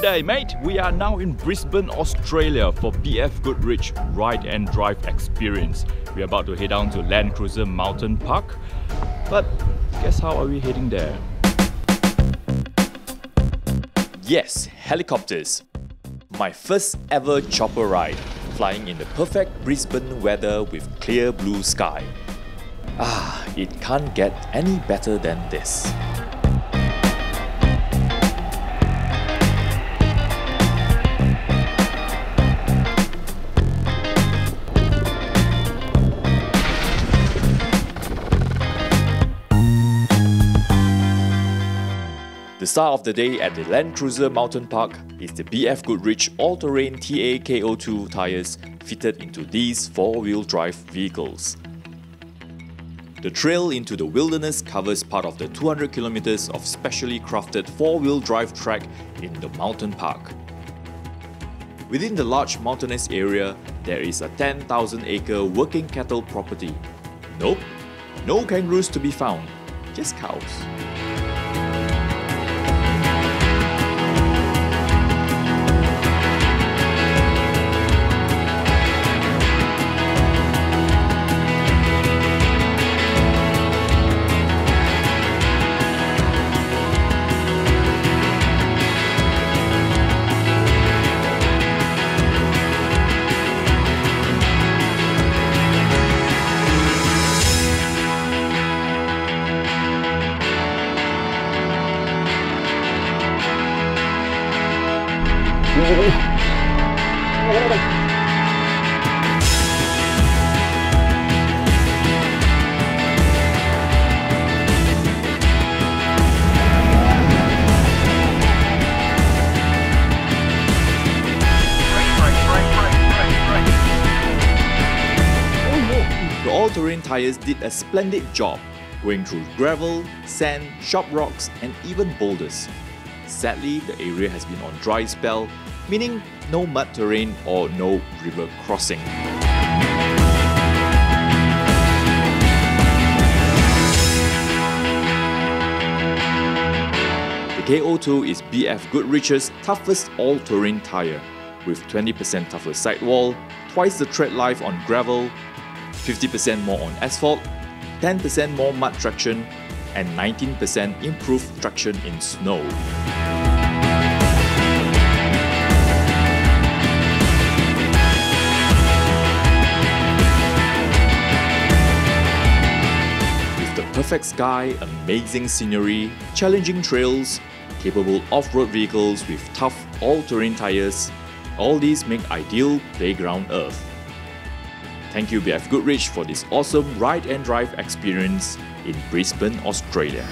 Good day, mate. We are now in Brisbane, Australia for BF Goodrich Ride and Drive Experience. We're about to head down to Land Cruiser Mountain Park, but guess how are we heading there? Yes, helicopters. My first ever chopper ride, flying in the perfect Brisbane weather with clear blue sky. Ah, it can't get any better than this. The star of the day at the Land Cruiser Mountain Park is the BF Goodrich all-terrain T/A KO2 tyres fitted into these four-wheel drive vehicles. The trail into the wilderness covers part of the 200 kilometers of specially crafted four-wheel drive track in the mountain park. Within the large mountainous area, there is a 10,000-acre working cattle property. Nope, no kangaroos to be found, just cows. The all-terrain tyres did a splendid job, going through gravel, sand, sharp rocks and even boulders. Sadly, the area has been on dry spell, meaning no mud terrain or no river crossing. The KO2 is BF Goodrich's toughest all-terrain tyre, with 20% tougher sidewall, twice the tread life on gravel, 50% more on asphalt, 10% more mud traction, and 19% improved traction in snow. With the perfect sky, amazing scenery, challenging trails, capable off-road vehicles with tough all-terrain tires, all these make ideal playground earth. Thank you BF Goodrich for this awesome ride and drive experience in Brisbane, Australia.